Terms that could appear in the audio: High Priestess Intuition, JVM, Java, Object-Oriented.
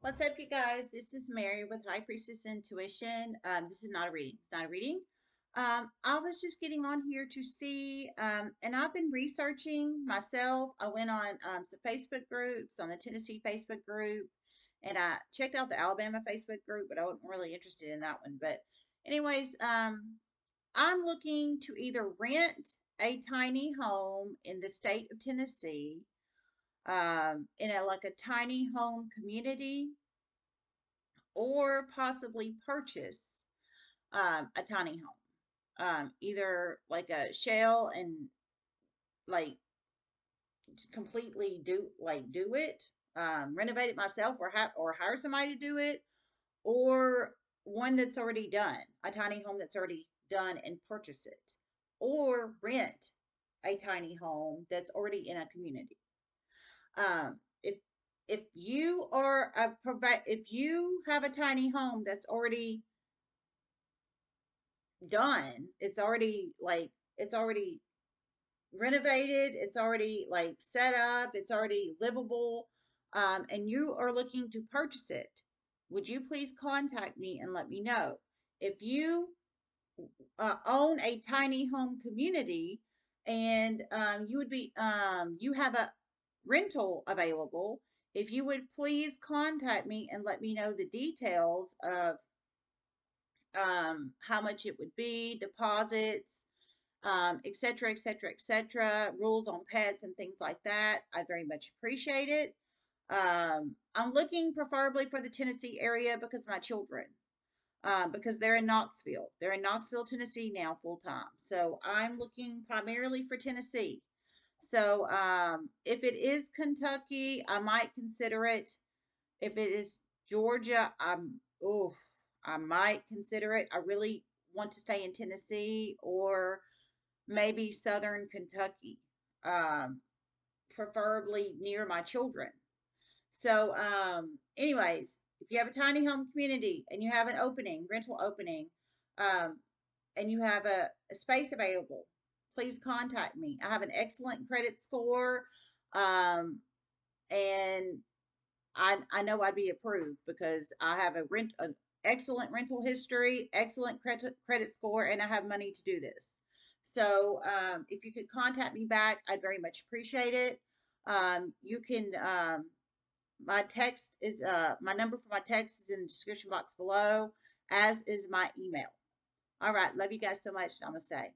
What's up, you guys? This is Mary with High Priestess Intuition. This is not a reading. It's not a reading. I was just getting on here to see, and I've been researching myself. I went on some Facebook groups, on the Tennessee Facebook group, and I checked out the Alabama Facebook group, but I wasn't really interested in that one. But anyways, I'm looking to either rent a tiny home in the state of Tennessee, in a tiny home community, or possibly purchase a tiny home, either like a shell and completely do it, renovate it myself, or hire somebody to do it, or one that's already done, a tiny home that's already done, and purchase it, or rent a tiny home that's already in a community. If you are if you have a tiny home that's already done, it's already it's already renovated, it's already set up, it's already livable, and you are looking to purchase it, would you please contact me and let me know. If you own a tiny home community and you have a rental available, if you would please contact me and let me know the details of how much it would be, deposits, etc., etc., etc., rules on pets and things like that, I very much appreciate it. I'm looking preferably for the Tennessee area because my children, because they're in Knoxville. They're in Knoxville, Tennessee now full time. So I'm looking primarily for Tennessee. So if it is Kentucky, I might consider it. If it is Georgia, I might consider it. I really want to stay in Tennessee or maybe southern Kentucky, preferably near my children. So anyways, if you have a tiny home community and you have an opening, rental opening, and you have a space available, please contact me. I have an excellent credit score, and I know I'd be approved because I have an excellent rental history, excellent credit score, and I have money to do this. So if you could contact me back, I'd very much appreciate it. You can, my number for my text is in the description box below, as is my email. All right. Love you guys so much. Namaste.